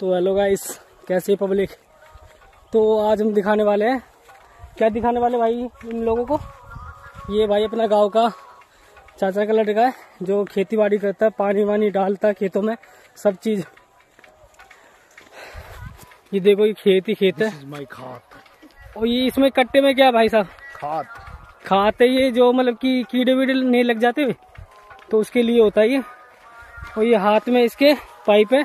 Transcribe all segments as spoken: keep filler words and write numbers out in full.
तो hello guys, कैसे public. तो आज हम दिखाने वाले हैं, क्या दिखाने वाले भाई इन लोगों को, ये भाई अपना गांव का चाचा का लड़का है जो खेती बाड़ी करता है, पानी वानी डालता है खेतों में सब चीज। ये देखो ये खेत ही खेत है और ये इसमें कट्टे में क्या भाई साहब खाद खाते ये जो मतलब कि कीड़े वीड़े नहीं लग जाते हुए तो उसके लिए होता है ये। और ये हाथ में इसके पाइप है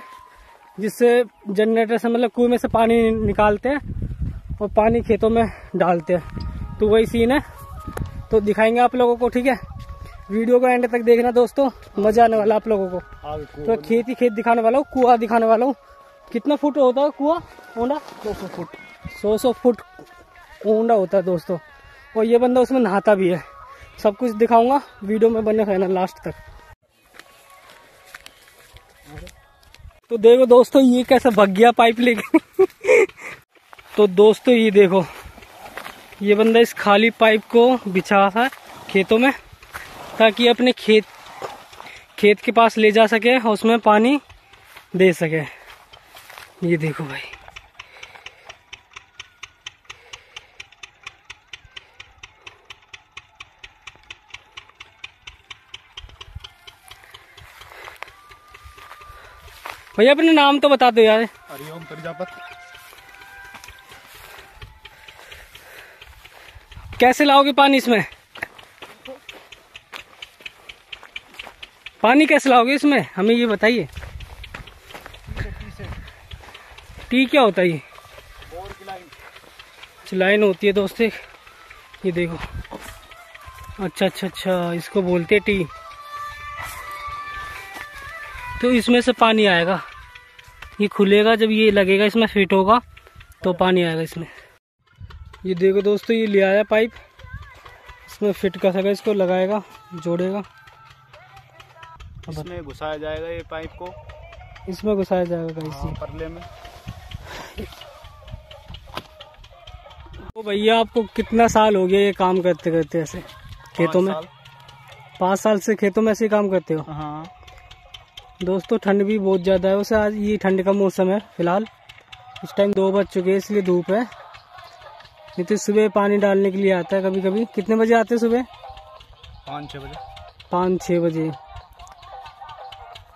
जिससे जनरेटर से मतलब कुएं में से पानी निकालते हैं और पानी खेतों में डालते हैं। तो वही सीन है, तो दिखाएंगे आप लोगों को, ठीक है। वीडियो को एंड तक देखना दोस्तों, मजा आने वाला आप लोगों को। तो खेत ही खेत दिखाने वाला हूँ, कुआं दिखाने वाला हूँ। कितना फुट होता है कुआं ऊंडा? सौ सौ फुट सौ सौ फुट ऊंडा होता है दोस्तों। और ये बंदा उसमें नहाता भी है, सब कुछ दिखाऊंगा वीडियो में, बने रहना लास्ट तक। तो देखो दोस्तों ये कैसा भाग गया पाइप लेके। तो दोस्तों ये देखो ये बंदा इस खाली पाइप को बिछा है खेतों में ताकि अपने खेत खेत के पास ले जा सके और उसमें पानी दे सके। ये देखो भाई, भैया अपने नाम तो बता दो यार। हरिओम प्रजापत। कैसे लाओगे पानी इसमें? पानी कैसे लाओगे इसमें, हमें ये बताइए। टी क्या होता है ये? बोर की लाइन लाइन होती है दोस्ते, ये देखो। अच्छा अच्छा अच्छा, इसको बोलते टी। तो इसमें से पानी आएगा, ये खुलेगा, जब ये लगेगा इसमें फिट होगा तो पानी आएगा इसमें। ये देखो दोस्तों ये ले आया पाइप, इसमें फिट कर सके, इसको लगाएगा, जोड़ेगा, इसमें घुसाया जाएगा, ये पाइप को इसमें घुसाया जाएगा इसी परले में। तो भैया आपको कितना साल हो गया ये काम करते करते ऐसे खेतों में? पाँच साल से खेतों में ऐसे काम करते हो? हाँ दोस्तों, ठंड भी बहुत ज़्यादा है वैसे, आज ये ठंड का मौसम है फिलहाल। इस टाइम दो बज चुके हैं इसलिए धूप है, नहीं तो सुबह पानी डालने के लिए आता है कभी कभी। कितने बजे आते हैं सुबह? पाँच छः बजे। पाँच छः बजे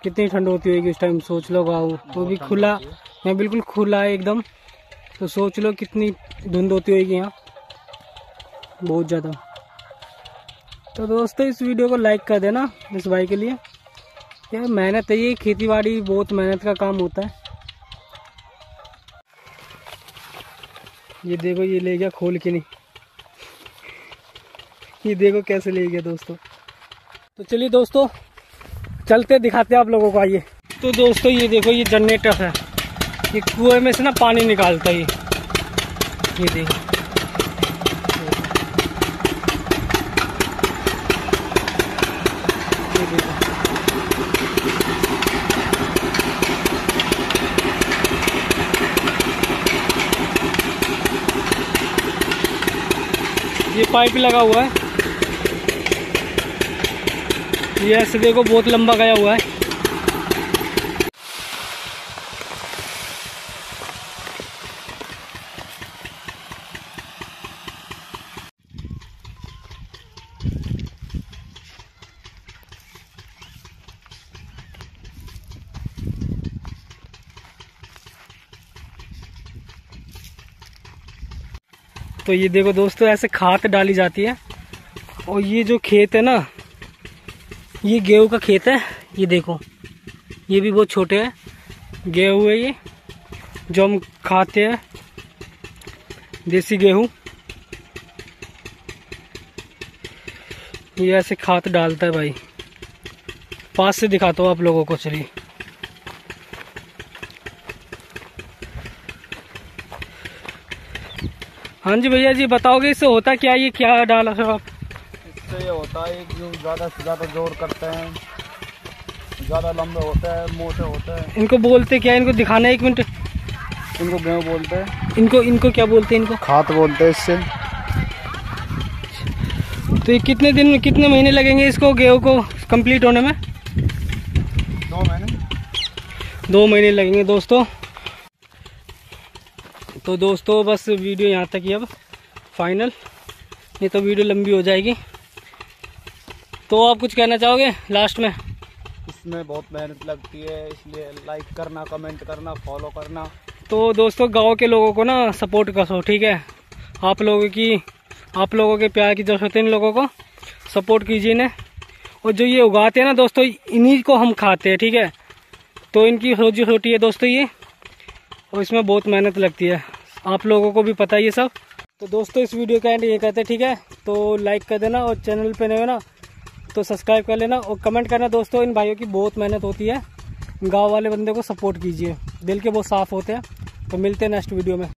कितनी ठंड होती होगी इस टाइम, सोच लो। गाँव तो भी खुला है, बिल्कुल खुला है एकदम, तो सोच लो कितनी धुंध होती होगी यहाँ, बहुत ज़्यादा। तो दोस्तों इस वीडियो को लाइक कर देना इस भाई के लिए, यार मेहनत है ये, खेती बाड़ी बहुत मेहनत का काम होता है। ये देखो ये ले गया खोल के, नहीं ये देखो कैसे ले गया दोस्तों। तो चलिए दोस्तों चलते दिखाते हैं आप लोगों को, आइए। तो दोस्तों ये देखो ये जनरेटर है, ये कुएं में से ना पानी निकालता है ये, ये देखो। ये पाइप लगा हुआ है, ये ऐसे देखो बहुत लंबा गया हुआ है। तो ये देखो दोस्तों ऐसे खाद डाली जाती है। और ये जो खेत है ना, ये गेहूं का खेत है, ये देखो ये भी बहुत छोटे हैं, गेहूं है ये जो हम खाते हैं, देसी गेहूं। ये ऐसे खाद डालता है भाई, पास से दिखाता हूँ आप लोगों को, चलिए। हाँ जी भैया जी, बताओगे इससे होता क्या, ये क्या डाला है आप? इससे ये होता है जो ज़्यादा से ज़्यादा जोर करते हैं, ज़्यादा लंबे होते हैं, मोटे होते हैं। इनको बोलते क्या, इनको दिखाना है एक मिनट। इनको गेहूँ बोलते हैं, इनको इनको क्या बोलते हैं? इनको खाद बोलते हैं इससे। तो ये कितने दिन में, कितने महीने लगेंगे इसको गेहूँ को कम्प्लीट होने में? दो महीने। दो महीने लगेंगे दोस्तों। तो दोस्तों बस वीडियो यहाँ तक ही अब फाइनल, नहीं तो वीडियो लंबी हो जाएगी। तो आप कुछ कहना चाहोगे लास्ट में? इसमें बहुत मेहनत लगती है, इसलिए लाइक करना, कमेंट करना, फॉलो करना। तो दोस्तों गांव के लोगों को ना सपोर्ट करो, ठीक है? आप लोगों की आप लोगों के प्यार की जरूरत है, इन लोगों को सपोर्ट कीजिए ना। और जो ये उगाते हैं ना दोस्तों, इन्हीं को हम खाते हैं, ठीक है? तो इनकी रोजी रोटी है दोस्तों ये, और इसमें बहुत मेहनत लगती है, आप लोगों को भी पता ही है सब। तो दोस्तों इस वीडियो का एंड ये करते हैं, ठीक है? तो लाइक कर देना, और चैनल पे नए हो ना तो सब्सक्राइब कर लेना, और कमेंट करना दोस्तों। इन भाइयों की बहुत मेहनत होती है, गांव वाले बंदे को सपोर्ट कीजिए, दिल के बहुत साफ़ होते हैं। तो मिलते हैं नेक्स्ट वीडियो में।